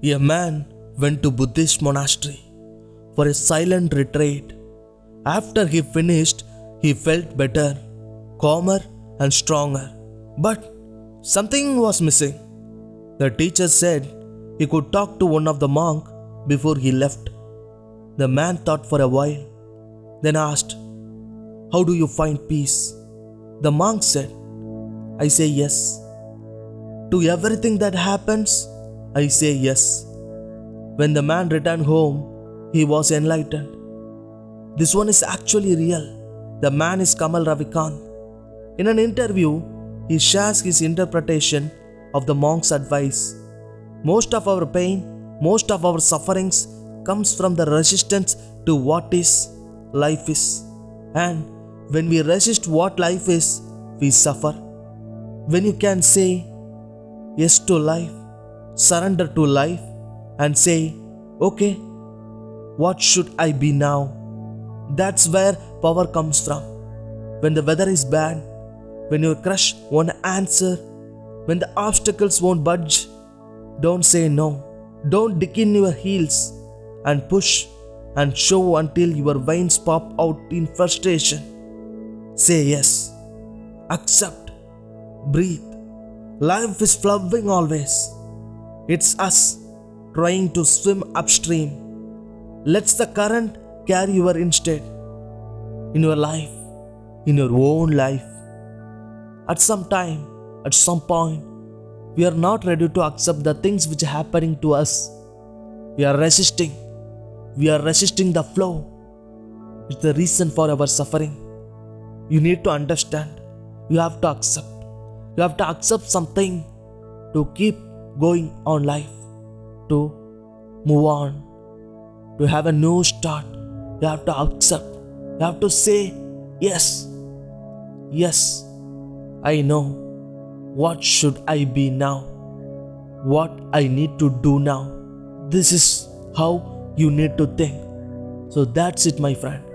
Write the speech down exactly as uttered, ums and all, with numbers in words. A man went to Buddhist monastery for a silent retreat. After he finished, he felt better, calmer and stronger. But something was missing. The teacher said he could talk to one of the monks before he left. The man thought for a while, then asked, "How do you find peace?" The monk said, "I say yes. To everything that happens, I say yes." When the man returned home, he was enlightened. This one is actually real. The man is Kamal Ravi Khan. In an interview, he shares his interpretation of the monk's advice. Most of our pain, most of our sufferings comes from the resistance to what is, life is. And when we resist what life is, we suffer. When you can say yes to life, surrender to life and say, "Okay, what should I be now?" That's where power comes from. When the weather is bad, when your crush won't answer, when the obstacles won't budge, don't say no. Don't dig in your heels and push and show until your veins pop out in frustration. Say yes. Accept. Breathe. Life is flowing always. It's us trying to swim upstream. Let the current carry your instead. In your life, in your own life. At some time, at some point, we are not ready to accept the things which are happening to us. We are resisting. We are resisting the flow. It's the reason for our suffering. You need to understand. You have to accept. You have to accept something to keep going on life, to move on, to have a new start. You have to accept, you have to say yes. Yes, I know what should I be now, what I need to do now. This is how you need to think. So that's it, my friend.